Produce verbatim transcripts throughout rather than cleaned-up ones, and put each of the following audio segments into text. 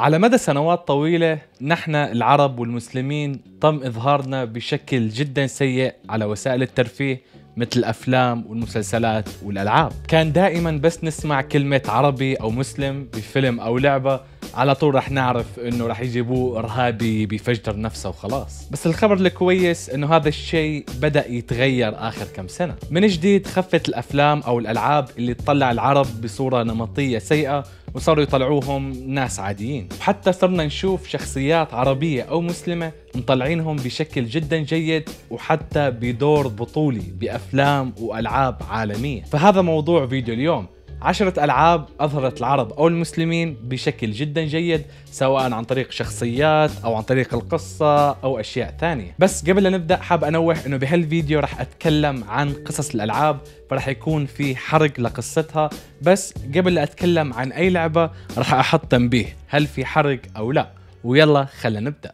على مدى سنوات طويلة نحن العرب والمسلمين تم إظهارنا بشكل جدا سيء على وسائل الترفيه مثل الأفلام والمسلسلات والألعاب. كان دائما بس نسمع كلمة عربي أو مسلم بفيلم أو لعبة على طول رح نعرف انه رح يجيبوه ارهابي بيفجر نفسه وخلاص. بس الخبر الكويس انه هذا الشيء بدأ يتغير اخر كم سنة. من جديد خفت الافلام او الالعاب اللي تطلع العرب بصورة نمطية سيئة وصاروا يطلعوهم ناس عاديين، وحتى صرنا نشوف شخصيات عربية او مسلمة مطلعينهم بشكل جدا جيد وحتى بدور بطولي بافلام والعاب عالمية. فهذا موضوع فيديو اليوم، عشرة ألعاب أظهرت العرب أو المسلمين بشكل جدا جيد سواء عن طريق شخصيات أو عن طريق القصة أو أشياء ثانية. بس قبل لا نبدأ حاب أنوه أنه بهالفيديو رح أتكلم عن قصص الألعاب، فرح يكون في حرق لقصتها. بس قبل لا أتكلم عن أي لعبة رح أحط تنبيه هل في حرق أو لا، ويلا خلينا نبدأ.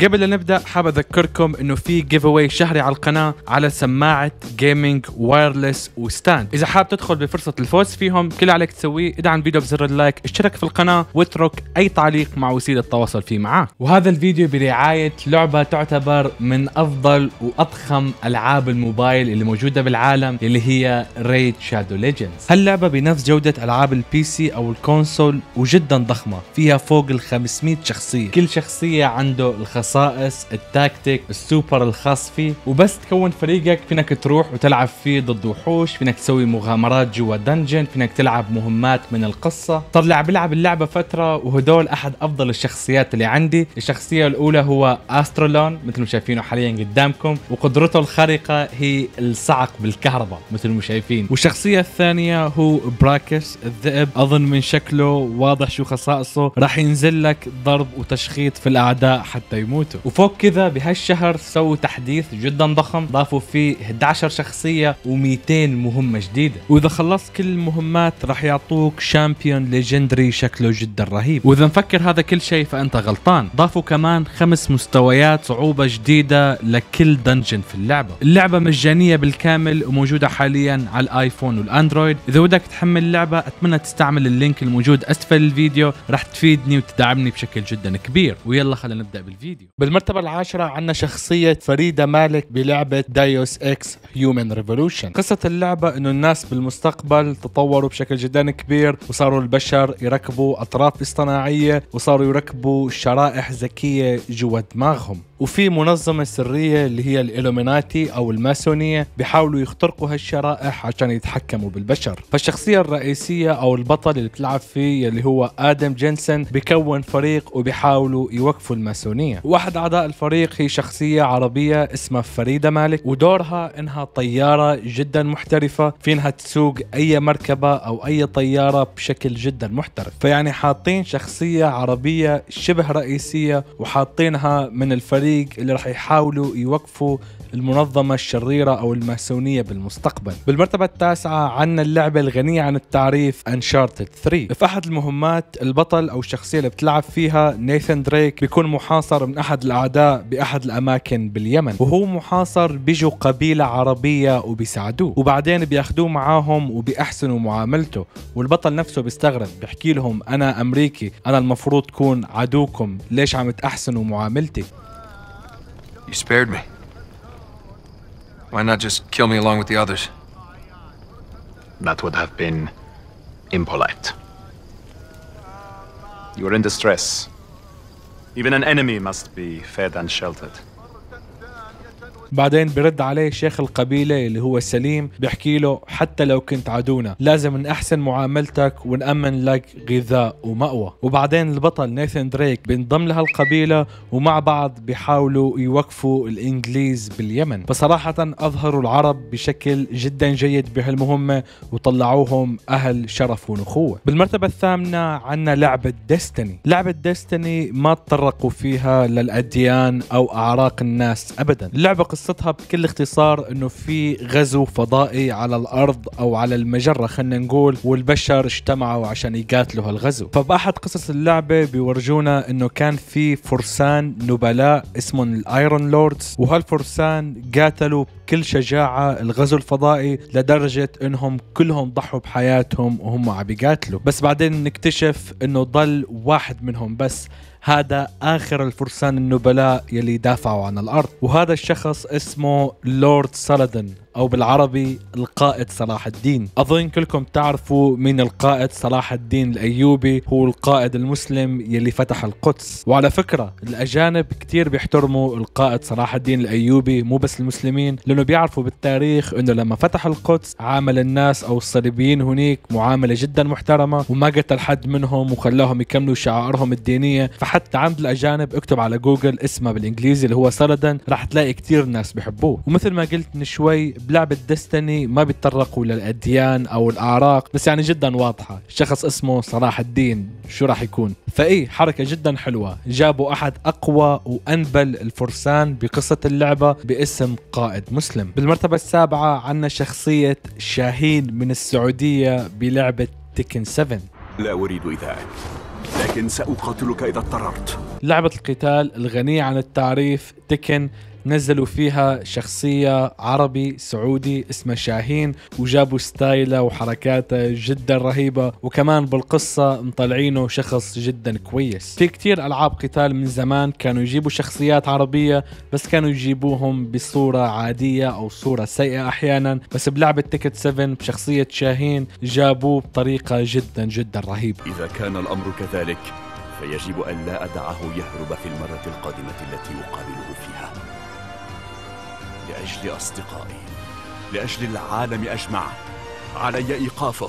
قبل لا نبدا حاب اذكركم انه في جيف اواي شهري على القناه على سماعه جيمنج وايرلس وستاند، اذا حاب تدخل بفرصه الفوز فيهم كل عليك تسويه ادعم الفيديو بزر اللايك، اشترك في القناه واترك اي تعليق مع وسيله التواصل فيه معاك. وهذا الفيديو برعايه لعبه تعتبر من افضل واضخم العاب الموبايل اللي موجوده بالعالم اللي هي ريد شادو ليجندز. هاللعبه بنفس جوده العاب البي سي او الكونسول وجدا ضخمه، فيها فوق ال خمسمية شخصيه، كل شخصيه عنده الخصائص الخصائص التاكتيك السوبر الخاص فيه، وبس تكون فريقك فينك تروح وتلعب فيه ضد وحوش، فينك تسوي مغامرات جوا دنجن، فينك تلعب مهمات من القصة. صار لي عم بلعب اللعبة فترة وهدول أحد أفضل الشخصيات اللي عندي. الشخصية الأولى هو أسترولون مثل ما شايفينه حاليا قدامكم، وقدرته الخارقة هي الصعق بالكهرباء مثل ما شايفين. والشخصية الثانية هو براكس الذئب، أظن من شكله واضح شو خصائصه، راح ينزل لك ضرب وتشخيط في الأعداء حتى يموت. وفوق كذا بهالشهر سووا تحديث جدا ضخم، ضافوا فيه إحدى عشرة شخصية ومئتين مهمة جديدة، واذا خلصت كل المهمات راح يعطوك شامبيون ليجندري شكله جدا رهيب. واذا مفكر هذا كل شيء فانت غلطان، ضافوا كمان خمس مستويات صعوبة جديدة لكل دنجن في اللعبة. اللعبة مجانية بالكامل وموجودة حاليا على الايفون والاندرويد. اذا ودك تحمل اللعبة اتمنى تستعمل اللينك الموجود اسفل الفيديو، راح تفيدني وتدعمني بشكل جدا كبير. ويلا خلينا نبدأ بالفيديو. بالمرتبة العاشرة عندنا شخصية فريدة مالك بلعبة دايوس اكس هيومن ريفولوشن. قصة اللعبة انه الناس بالمستقبل تطوروا بشكل جدا كبير، وصاروا البشر يركبوا اطراف اصطناعية وصاروا يركبوا شرائح ذكية جوا دماغهم، وفي منظمة سرية اللي هي الإلوميناتي أو الماسونية بيحاولوا يخترقوا هالشرائح عشان يتحكموا بالبشر. فالشخصية الرئيسية أو البطل اللي بتلعب فيه اللي هو آدم جينسون بيكون فريق وبيحاولوا يوقفوا الماسونية. واحد أعضاء الفريق هي شخصية عربية اسمها فريدة مالك، ودورها إنها طيارة جدا محترفة، في إنها تسوق أي مركبة أو أي طيارة بشكل جدا محترف. فيعني حاطين شخصية عربية شبه رئيسية وحاطينها من الفريق اللي راح يحاولوا يوقفوا المنظمة الشريرة أو الماسونية بالمستقبل. بالمرتبة التاسعة عنا اللعبة الغنية عن التعريف أنشارتد ثلاثة. في أحد المهمات البطل أو الشخصية اللي بتلعب فيها نيثان دريك بيكون محاصر من أحد الأعداء بأحد الأماكن باليمن، وهو محاصر بيجوا قبيلة عربية وبيساعدوه، وبعدين بياخدوه معاهم وبيحسنوا معاملته. والبطل نفسه بيستغرب، بيحكي لهم أنا أمريكي، أنا المفروض كون عدوكم، ليش عم تحسنوا معاملتي؟ You spared me. Why not just kill me along with the others? That would have been impolite. You are in distress. Even an enemy must be fed and sheltered. بعدين برد عليه شيخ القبيلة اللي هو سليم، بيحكي له حتى لو كنت عدونا لازم نحسن معاملتك ونأمن لك غذاء ومأوى. وبعدين البطل نيثان دريك بينضم لهالقبيلة ومع بعض بيحاولوا يوقفوا الإنجليز باليمن. فصراحة أظهروا العرب بشكل جدا جيد بهالمهمة وطلعوهم أهل شرف ونخوة. بالمرتبة الثامنة عنا لعبة ديستني. لعبة ديستني ما تطرقوا فيها للأديان أو أعراق الناس أبدا، اللعبة قصتها بكل اختصار انه في غزو فضائي على الارض او على المجرة خلينا نقول، والبشر اجتمعوا عشان يقاتلوا هالغزو. فبأحد قصص اللعبة بيورجونا انه كان في فرسان نبلاء اسمهم الايرون لوردز، وهالفرسان قاتلوا بكل شجاعة الغزو الفضائي لدرجة انهم كلهم ضحوا بحياتهم وهم عم بيقاتلوا. بس بعدين نكتشف انه ضل واحد منهم بس، هذا آخر الفرسان النبلاء يلي دافعوا عن الأرض، وهذا الشخص اسمه لورد سالادن أو بالعربي القائد صلاح الدين. أظن كلكم تعرفوا مين القائد صلاح الدين الأيوبي، هو القائد المسلم يلي فتح القدس. وعلى فكرة الأجانب كتير بيحترموا القائد صلاح الدين الأيوبي، مو بس المسلمين، لأنه بيعرفوا بالتاريخ أنه لما فتح القدس عامل الناس أو الصليبيين هناك معاملة جدا محترمة وما قتل حد منهم وخلاهم يكملوا شعائرهم الدينية. حتى عند الأجانب اكتب على جوجل اسمه بالإنجليزي اللي هو سالادن راح تلاقي كتير ناس بيحبوه. ومثل ما قلت من شوي بلعبة ديستني ما بيتطرقوا للأديان أو الأعراق، بس يعني جدا واضحة شخص اسمه صلاح الدين شو راح يكون. فإيه حركة جدا حلوة، جابوا أحد أقوى وأنبل الفرسان بقصة اللعبة باسم قائد مسلم. بالمرتبة السابعة عنا شخصية شاهين من السعودية بلعبة تيكن سبعة. لا أريد إيذائك لكن سأقاتلك إذا اضطررت. لعبة القتال الغنية عن التعريف تيكن نزلوا فيها شخصية عربي سعودي اسمه شاهين، وجابوا ستايله وحركاته جدا رهيبة، وكمان بالقصة مطلعينه شخص جدا كويس. في كتير ألعاب قتال من زمان كانوا يجيبوا شخصيات عربية بس كانوا يجيبوهم بصورة عادية أو صورة سيئة أحيانا، بس بلعبة تيكت سبعة بشخصية شاهين جابوه بطريقة جدا جدا رهيبة. إذا كان الأمر كذلك فيجب أن لا أدعه يهرب في المرة القادمة التي أقابله فيها، لأجل أصدقائي، لأجل العالم أجمع، علي إيقافه.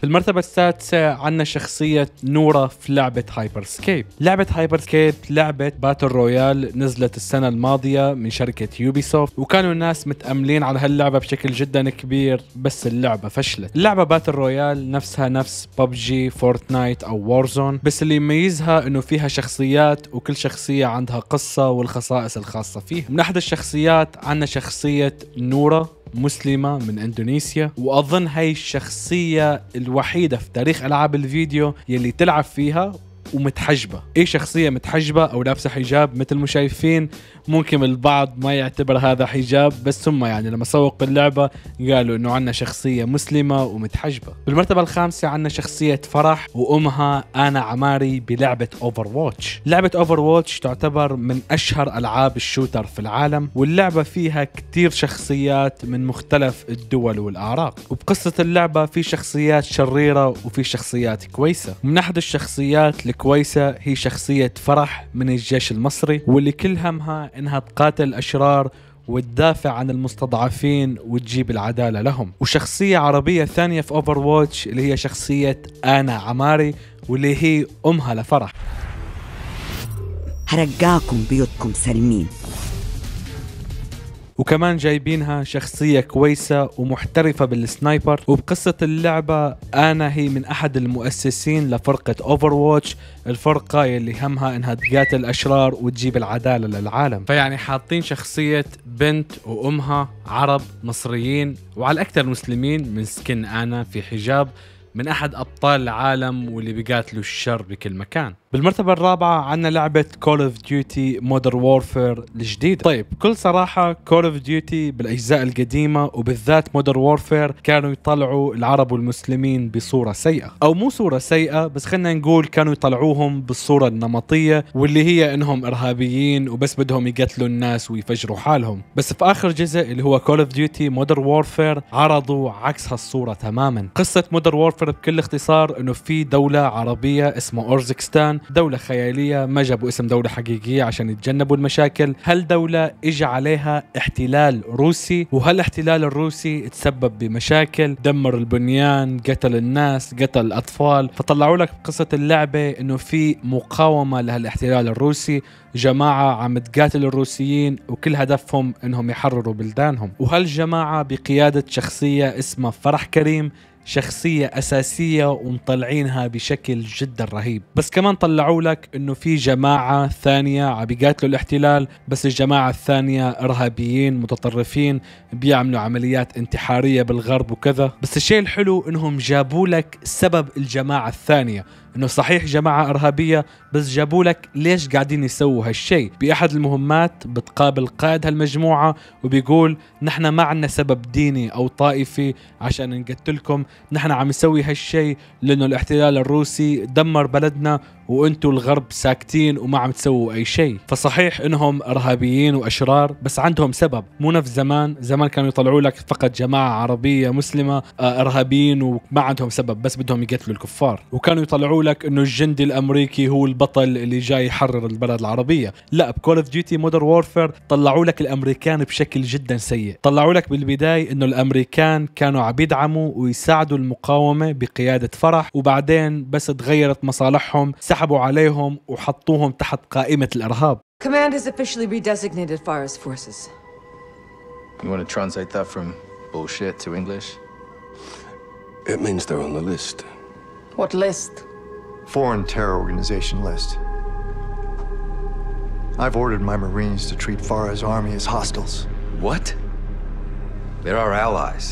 في المرتبة السادسة عنا شخصية نورا في لعبة هايبر سكيب. لعبة هايبر سكيب لعبة باتل رويال نزلت السنة الماضية من شركة يوبيسوفت، وكانوا الناس متأملين على هاللعبة بشكل جدا كبير، بس اللعبة فشلت. اللعبة باتل رويال نفسها نفس ببجي، فورتنايت أو وارزون، بس اللي يميزها إنه فيها شخصيات وكل شخصية عندها قصة والخصائص الخاصة فيها. من أحد الشخصيات عنا شخصية نورا، مسلمة من اندونيسيا، واظن هاي الشخصية الوحيدة في تاريخ العاب الفيديو يلي تلعب فيها ومتحجبة. ايه شخصية متحجبة او لابسة حجاب مثل ما شايفين، ممكن البعض ما يعتبر هذا حجاب، بس هم يعني لما سوق باللعبة قالوا انه عنا شخصية مسلمة ومتحجبة. بالمرتبة الخامسة عنا شخصية فرح وامها انا عماري بلعبة اوفر واتش. لعبة اوفر واتش تعتبر من اشهر العاب الشوتر في العالم، واللعبة فيها كتير شخصيات من مختلف الدول والاعراق، وبقصة اللعبة في شخصيات شريرة وفي شخصيات كويسة. من احد الشخصيات كويسة هي شخصية فرح من الجيش المصري، واللي كل همها انها تقاتل الاشرار وتدافع عن المستضعفين وتجيب العدالة لهم. وشخصية عربية ثانية في اوفر واتش اللي هي شخصية انا عماري، واللي هي امها لفرح. هرجعكم بيوتكم سالمين. وكمان جايبينها شخصية كويسة ومحترفة بالسنايبر، وبقصة اللعبة أنا هي من أحد المؤسسين لفرقة أوفر واتش، الفرقة يلي همها إنها تقاتل الأشرار وتجيب العدالة للعالم. فيعني حاطين شخصية بنت وأمها عرب مصريين، وعلى أكثر مسلمين من سكن أنا في حجاب، من أحد أبطال العالم واللي بيقاتلوا الشر بكل مكان. بالمرتبة الرابعة عنا لعبة كول اوف ديوتي مودرن وورفير الجديدة. طيب بكل صراحة كول اوف ديوتي بالأجزاء القديمة وبالذات مودرن وورفير كانوا يطلعوا العرب والمسلمين بصورة سيئة، أو مو صورة سيئة بس خلينا نقول كانوا يطلعوهم بالصورة النمطية واللي هي إنهم إرهابيين وبس بدهم يقتلوا الناس ويفجروا حالهم. بس في آخر جزء اللي هو كول اوف ديوتي مودرن وورفير عرضوا عكس هالصورة تماما. قصة مودرن وورفير بكل اختصار إنه في دولة عربية اسمها أوزبكستان، دولة خيالية ما جابوا اسم دولة حقيقية عشان يتجنبوا المشاكل. هالدولة اجى عليها احتلال روسي، وهالاحتلال الروسي تسبب بمشاكل، دمر البنيان، قتل الناس، قتل الأطفال. فطلعوا لك بقصة اللعبة انه في مقاومة لهالاحتلال الروسي، جماعة عم تقاتل الروسيين وكل هدفهم انهم يحرروا بلدانهم، وهالجماعة بقيادة شخصية اسمها فرح كريم، شخصية أساسية ومطلعينها بشكل جدا رهيب. بس كمان طلعوا لك إنه في جماعة ثانية عم بيقاتلوا الاحتلال، بس الجماعة الثانية إرهابيين متطرفين بيعملوا عمليات انتحارية بالغرب وكذا. بس الشيء الحلو إنهم جابوا لك سبب الجماعة الثانية، إنه صحيح جماعة إرهابية بس جابوا لك ليش قاعدين يسووا هالشيء. بأحد المهمات بتقابل قائد هالمجموعة وبيقول نحن ما عنا سبب ديني أو طائفي عشان نقتلكم، نحن عم نسوي هالشيء لأنه الاحتلال الروسي دمر بلدنا وانتوا الغرب ساكتين وما عم تسووا أي شيء. فصحيح إنهم إرهابيين وأشرار بس عندهم سبب، مو نفس زمان. زمان كانوا يطلعوا لك فقط جماعة عربية مسلمة إرهابيين وما عندهم سبب بس بدهم يقتلوا الكفار، وكانوا يطلعوا لك إنه الجندي الأمريكي هو البطل اللي جاي يحرر البلد العربية. لا، بكول اوف ديوتي مودرن وورفير طلعوا لك الأمريكان بشكل جدا سيء. طلعوا لك بالبداية إنه الأمريكان كانوا عم يدعموا ويساعدوا المقاومة بقيادة فرح، وبعدين بس تغيرت مصالحهم، سحبوا عليهم وحطوهم تحت قائمة الإرهاب. Command has officially redesignated Farah's forces. You want to translate that from bullshit to English? It means they're on the list. What list? Foreign terror organization list. I've ordered my Marines to treat Farah's army as hostiles. What? They're our allies.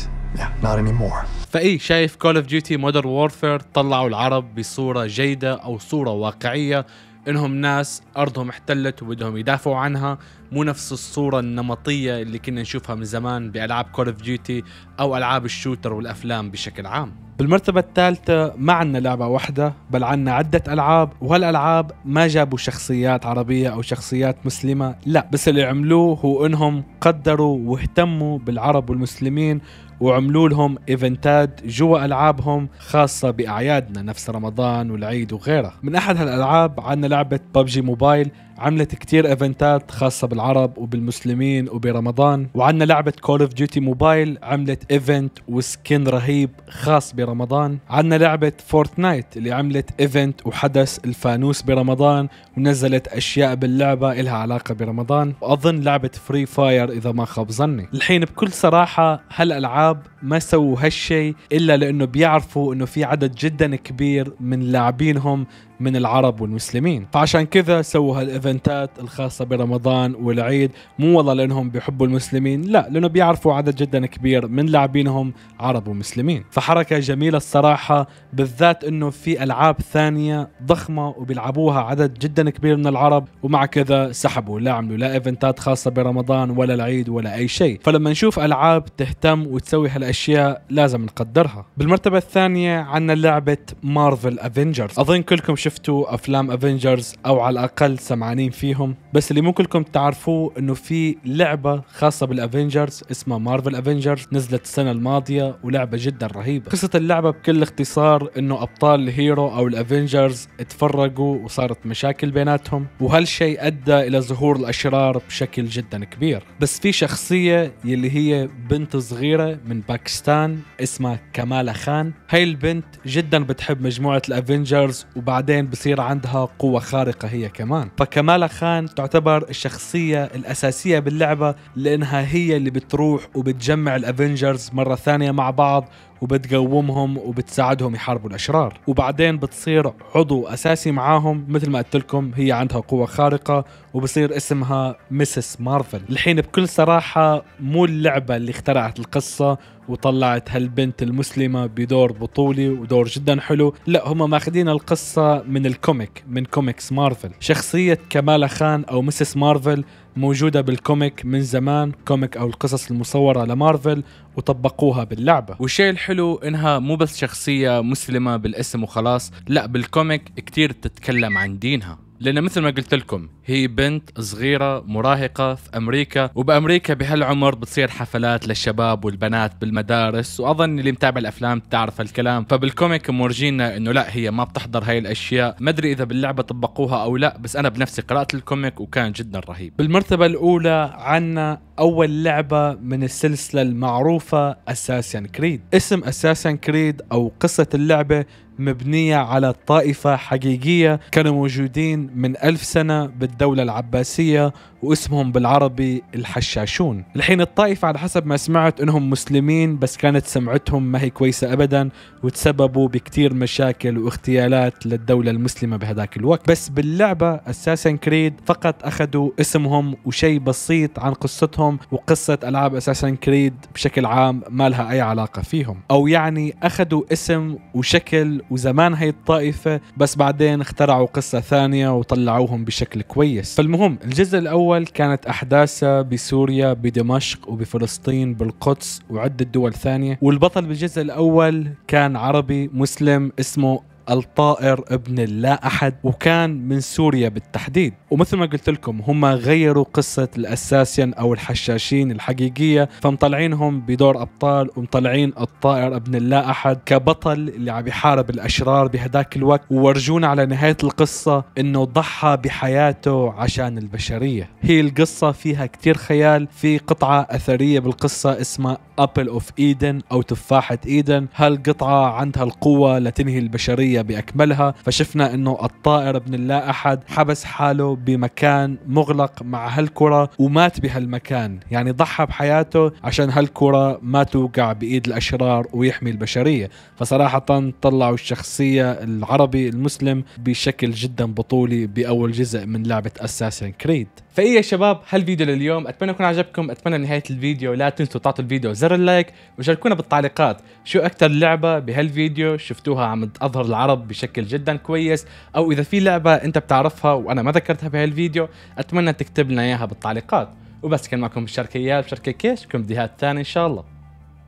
فاي شايف كول اوف ديوتي مودرن وورفير طلعوا العرب بصوره جيده او صوره واقعيه، انهم ناس ارضهم احتلت وبدهم يدافعوا عنها، مو نفس الصوره النمطيه اللي كنا نشوفها من زمان بالعاب كول اوف ديوتي او العاب الشوتر والافلام بشكل عام. بالمرتبة الثالثة ما عنا لعبة واحدة بل عنا عدة ألعاب، وهالألعاب ما جابوا شخصيات عربية أو شخصيات مسلمة، لا، بس اللي عملوه هو إنهم قدروا واهتموا بالعرب والمسلمين وعملوا لهم إيفنتات جوا ألعابهم خاصة بأعيادنا نفس رمضان والعيد وغيرها. من أحد هالألعاب عنا لعبة ببجي موبايل، عملت كتير إيفنتات خاصة بالعرب وبالمسلمين وبرمضان. وعنا لعبة كول اوف ديوتي موبايل عملت إيفنت وسكين رهيب خاص برمضان. عنا لعبة فورتنايت اللي عملت إيفنت وحدث الفانوس برمضان ونزلت أشياء باللعبة إلها علاقة برمضان. وأظن لعبة فري فاير إذا ما خاب ظني. الحين بكل صراحة هالألعاب ما سووا هالشي إلا لأنه بيعرفوا إنه في عدد جدا كبير من لاعبينهم من العرب والمسلمين، فعشان كذا سووا هالايفنتات الخاصة برمضان والعيد، مو والله لأنهم بيحبوا المسلمين، لا، لأنه بيعرفوا عدد جدا كبير من لاعبينهم عرب ومسلمين. فحركة جميلة الصراحة، بالذات إنه في ألعاب ثانية ضخمة وبيلعبوها عدد جدا كبير من العرب ومع كذا سحبوا، لا عملوا لا ايفنتات خاصة برمضان ولا العيد ولا أي شيء. فلما نشوف ألعاب تهتم وتسوي هالأشياء لازم نقدرها. بالمرتبة الثانية عندنا لعبة مارفل افنجرز. أظن كلكم شفتوا افلام افنجرز او على الاقل سمعانين فيهم، بس اللي ممكن كلكم تعرفوه انه في لعبه خاصه بالافنجرز اسمها مارفل افنجرز، نزلت السنه الماضيه ولعبه جدا رهيبه. قصه اللعبه بكل اختصار انه ابطال الهيرو او الافنجرز اتفرقوا وصارت مشاكل بيناتهم، وهالشيء ادى الى ظهور الاشرار بشكل جدا كبير. بس في شخصيه يلي هي بنت صغيره من باكستان اسمها كمالا خان، هاي البنت جدا بتحب مجموعه الافنجرز وبعدين بصير عندها قوة خارقة هي كمان. فكمالا خان تعتبر الشخصية الأساسية باللعبة لأنها هي اللي بتروح وبتجمع الأفنجرز مرة ثانية مع بعض وبتقومهم وبتساعدهم يحاربوا الأشرار، وبعدين بتصير عضو أساسي معاهم. مثل ما قلت لكم هي عندها قوة خارقة وبصير اسمها مسز مارفل. الحين بكل صراحة مو اللعبة اللي اخترعت القصة وطلعت هالبنت المسلمة بدور بطولي ودور جدا حلو، لا، هم ماخدين القصة من الكوميك، من كوميكس مارفل. شخصية كمالا خان أو مسز مارفل موجودة بالكوميك من زمان، كوميك أو القصص المصورة لمارفل، وطبقوها باللعبة. والشيء الحلو إنها مو بس شخصية مسلمة بالاسم وخلاص، لا، بالكوميك كتير تتكلم عن دينها، لأن مثل ما قلت لكم هي بنت صغيرة مراهقة في أمريكا، وبأمريكا بهالعمر بتصير حفلات للشباب والبنات بالمدارس، وأظن اللي متابع الأفلام تعرف هالكلام. فبالكوميك مورجينا إنه لا، هي ما بتحضر هاي الأشياء. ما أدري إذا باللعبة طبقوها أو لا، بس أنا بنفسي قرأت الكوميك وكان جدا رهيب. بالمرتبة الأولى عنا أول لعبة من السلسلة المعروفة أساسن كريد. اسم أساسن كريد أو قصة اللعبة مبنية على طائفة حقيقية كانوا موجودين من ألف سنة بالدولة العباسية واسمهم بالعربي الحشاشون. الحين الطائفة على حسب ما سمعت أنهم مسلمين، بس كانت سمعتهم ما هي كويسة أبدا وتسببوا بكتير مشاكل واغتيالات للدولة المسلمة بهذاك الوقت. بس باللعبة أساسن كريد فقط أخذوا اسمهم وشيء بسيط عن قصتهم، وقصة ألعاب أساسن كريد بشكل عام ما لها أي علاقة فيهم، أو يعني أخذوا اسم وشكل وزمان هاي الطائفة بس بعدين اخترعوا قصة ثانية وطلعوهم بشكل كويس. فالمهم الجزء الأول كانت أحداثه بسوريا، بدمشق وبفلسطين، بالقدس وعدة دول ثانية. والبطل بالجزء الأول كان عربي مسلم اسمه الطائر ابن اللا أحد، وكان من سوريا بالتحديد. ومثل ما قلت لكم هم غيروا قصة الأساسين أو الحشاشين الحقيقية، فمطلعينهم بدور أبطال ومطلعين الطائر ابن اللا أحد كبطل اللي عم يحارب الأشرار بهداك الوقت، وورجونا على نهاية القصة إنه ضحى بحياته عشان البشرية. هي القصة فيها كتير خيال. في قطعة أثرية بالقصة اسمها أبل أوف إيدن أو تفاحة إيدن، هالقطعة عندها القوة لتنهي البشرية بأكملها. فشفنا انه الطائر ابن اللا أحد حبس حاله بمكان مغلق مع هالكرة ومات بهالمكان، يعني ضحى بحياته عشان هالكرة ما توقع بإيد الأشرار ويحمي البشرية. فصراحة طلعوا الشخصية العربي المسلم بشكل جدا بطولي بأول جزء من لعبة أساسن كريد. فإيه يا شباب، هالفيديو لليوم أتمنى يكون عجبكم. أتمنى نهاية الفيديو لا تنسوا تعطوا الفيديو زر اللايك، وشاركونا بالتعليقات شو أكتر لعبة بهالفيديو شفتوها عم تظهر العرب بشكل جدا كويس، أو إذا في لعبة أنت بتعرفها وأنا ما ذكرتها بهالفيديو أتمنى تكتب لنا إياها بالتعليقات. وبس كان معكم بالشركة إياه بشركة كيش، كم فيديوهات ثانية إن شاء الله.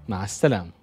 مع السلامة.